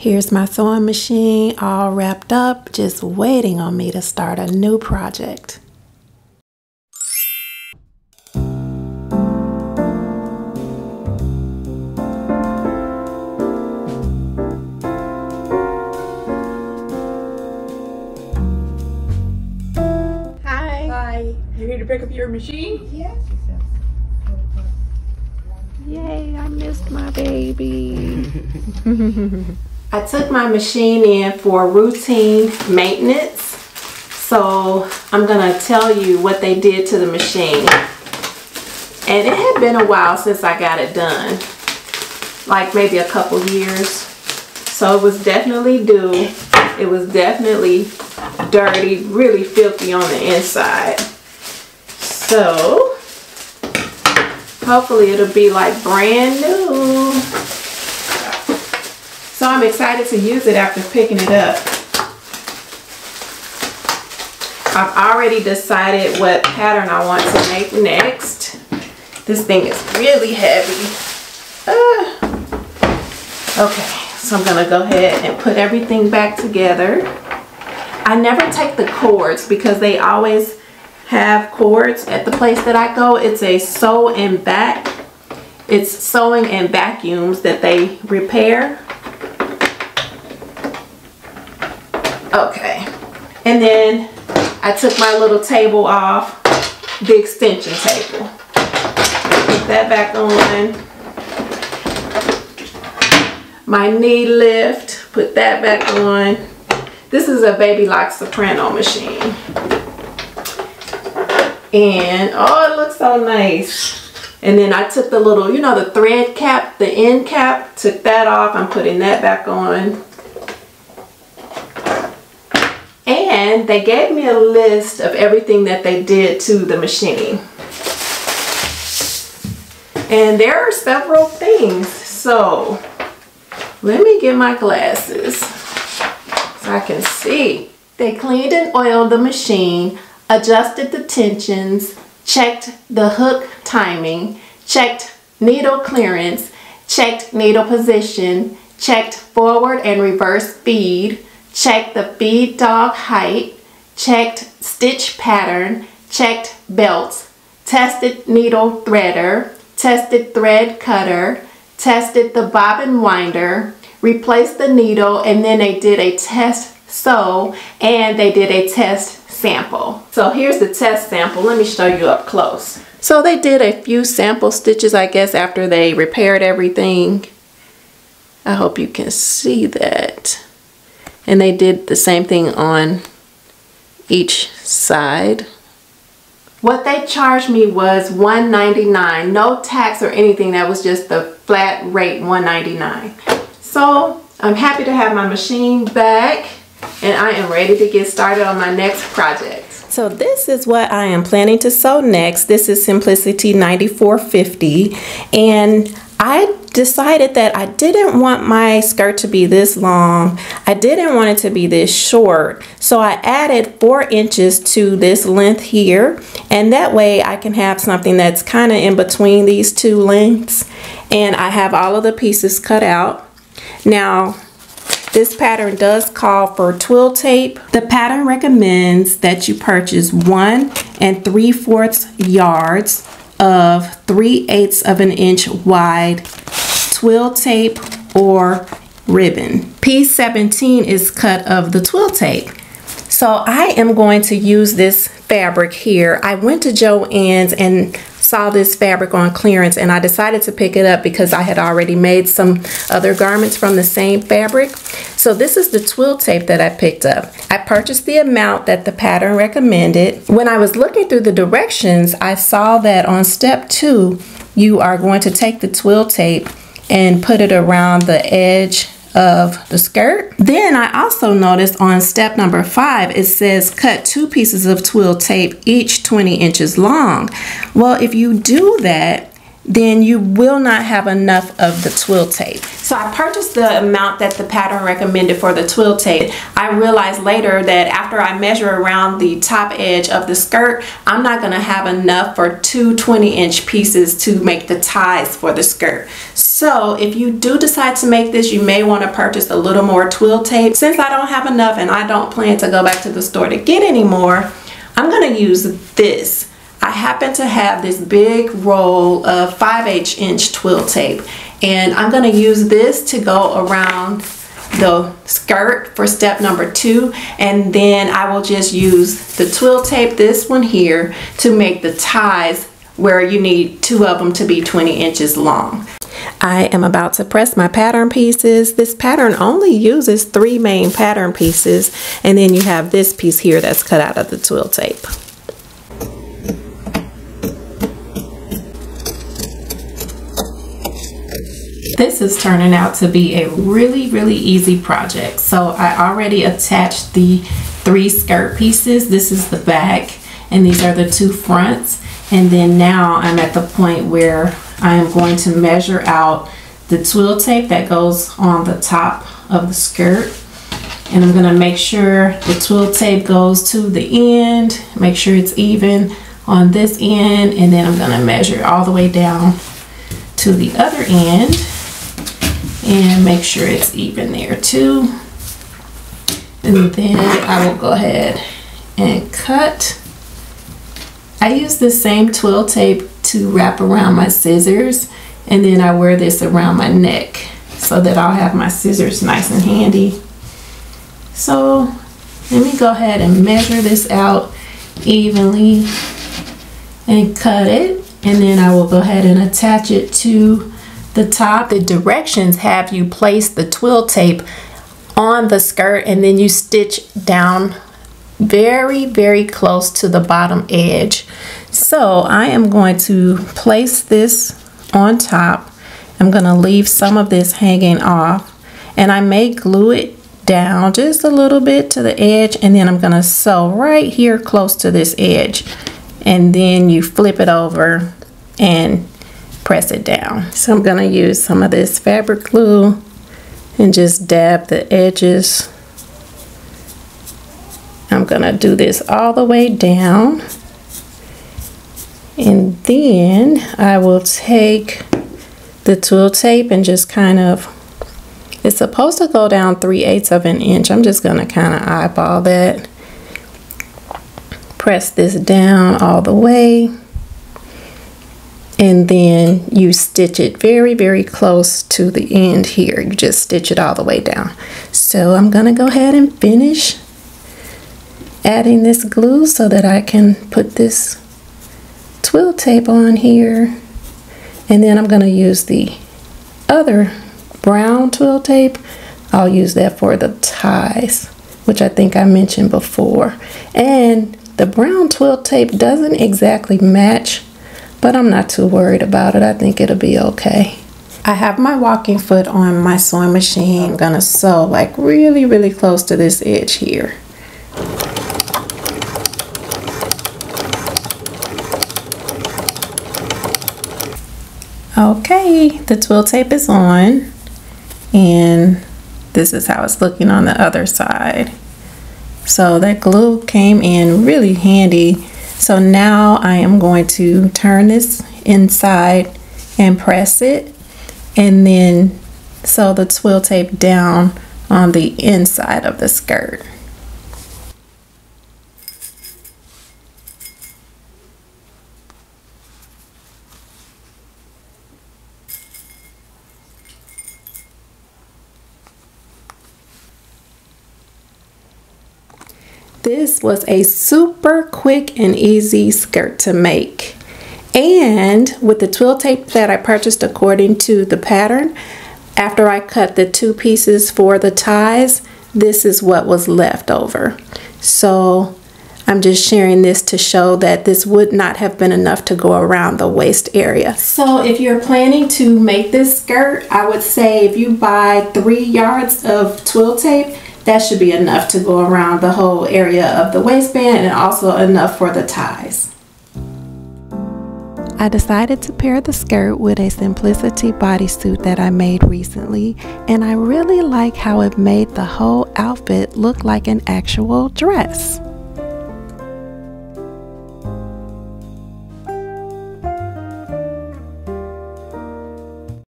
Here's my sewing machine all wrapped up, just waiting on me to start a new project. Hi. You're here to pick up your machine? Yeah. Yay, I missed my baby. I took my machine in for routine maintenance, so I'm gonna tell you what they did to the machine. And it had been a while since I got it done, like maybe a couple years. So it was definitely due. It was definitely dirty, really filthy on the inside. So hopefully it'll be like brand new. So I'm excited to use it after picking it up. I've already decided what pattern I want to make next. This thing is really heavy. Okay, so I'm gonna go ahead and put everything back together. I never take the cords because they always have cords at the place that I go. It's a sew and back. It's sewing and vacuums that they repair. Okay, and then I took my little table off, the extension table. Put that back on. My knee lift, put that back on. This is a Baby Lock Soprano machine. And oh, it looks so nice. And then I took the little, you know, the thread cap, the end cap, took that off. I'm putting that back on. And they gave me a list of everything that they did to the machine. And there are several things. So let me get my glasses so I can see. They cleaned and oiled the machine, adjusted the tensions, checked the hook timing, checked needle clearance, checked needle position, checked forward and reverse feed, checked the feed dog height, checked stitch pattern, checked belts, tested needle threader, tested thread cutter, tested the bobbin winder, replaced the needle, and then they did a test sew and they did a test sample. So here's the test sample. Let me show you up close. So they did a few sample stitches, I guess, after they repaired everything. I hope you can see that. And they did the same thing on each side. What they charged me was $1.99, no tax or anything. That was just the flat rate, $1.99. So I'm happy to have my machine back, and I am ready to get started on my next project. So this is what I am planning to sew next. This is Simplicity 9450, and I decided that I didn't want my skirt to be this long. I didn't want it to be this short. So I added 4 inches to this length here, and that way I can have something that's kind of in between these two lengths. And I have all of the pieces cut out. Now, this pattern does call for twill tape. The pattern recommends that you purchase 1 3/4 yards of 3/8 of an inch wide twill tape or ribbon. Piece 17 is cut of the twill tape. So I am going to use this fabric here. I went to Joann's and saw this fabric on clearance, and I decided to pick it up because I had already made some other garments from the same fabric. So this is the twill tape that I picked up. I purchased the amount that the pattern recommended. When I was looking through the directions, I saw that on step 2, you are going to take the twill tape and put it around the edge of the skirt. Then I also noticed on step number 5, it says cut 2 pieces of twill tape, each 20 inches long. Well, if you do that, then you will not have enough of the twill tape. So I purchased the amount that the pattern recommended for the twill tape. I realized later that after I measure around the top edge of the skirt, I'm not going to have enough for two 20-inch pieces to make the ties for the skirt. So if you do decide to make this, you may want to purchase a little more twill tape. Since I don't have enough and I don't plan to go back to the store to get any more, I'm going to use this. I happen to have this big roll of 5/8" twill tape, and I'm going to use this to go around the skirt for step number 2, and then I will just use the twill tape, this one here, to make the ties where you need two of them to be 20 inches long. I am about to press my pattern pieces. This pattern only uses 3 main pattern pieces, and then you have this piece here that's cut out of the twill tape. This is turning out to be a really easy project. So I already attached the 3 skirt pieces. This is the back, and these are the 2 fronts. And then now I'm at the point where I am going to measure out the twill tape that goes on the top of the skirt. And I'm gonna make sure the twill tape goes to the end, make sure it's even on this end, and then I'm gonna measure all the way down to the other end. And make sure it's even there too. And then I will go ahead and cut. I use the same twill tape to wrap around my scissors, and then I wear this around my neck so that I'll have my scissors nice and handy. So let me go ahead and measure this out evenly and cut it, and then I will go ahead and attach it to the top. The directions have you place the twill tape on the skirt, and then you stitch down very close to the bottom edge. So I am going to place this on top. I'm going to leave some of this hanging off, and I may glue it down just a little bit to the edge, and then I'm going to sew right here close to this edge, and then you flip it over and press it down. So I'm going to use some of this fabric glue and just dab the edges. I'm going to do this all the way down, and then I will take the twill tape and just kind of, it's supposed to go down 3/8 of an inch. I'm just going to kind of eyeball that. Press this down all the way, and then you stitch it very close to the end here. You just stitch it all the way down. So I'm gonna go ahead and finish adding this glue so that I can put this twill tape on here, and then I'm gonna use the other brown twill tape. I'll use that for the ties, which I think I mentioned before, and the brown twill tape doesn't exactly match, but I'm not too worried about it. I think it'll be okay. I have my walking foot on my sewing machine. I'm gonna sew like really close to this edge here. Okay, the twill tape is on, and this is how it's looking on the other side. So that glue came in really handy. So now I am going to turn this inside and press it, and then sew the twill tape down on the inside of the skirt. This was a super quick and easy skirt to make. And with the twill tape that I purchased according to the pattern, after I cut the 2 pieces for the ties, this is what was left over. So I'm just sharing this to show that this would not have been enough to go around the waist area. So if you're planning to make this skirt, I would say if you buy 3 yards of twill tape, that should be enough to go around the whole area of the waistband, and also enough for the ties. I decided to pair the skirt with a Simplicity bodysuit that I made recently, and I really like how it made the whole outfit look like an actual dress.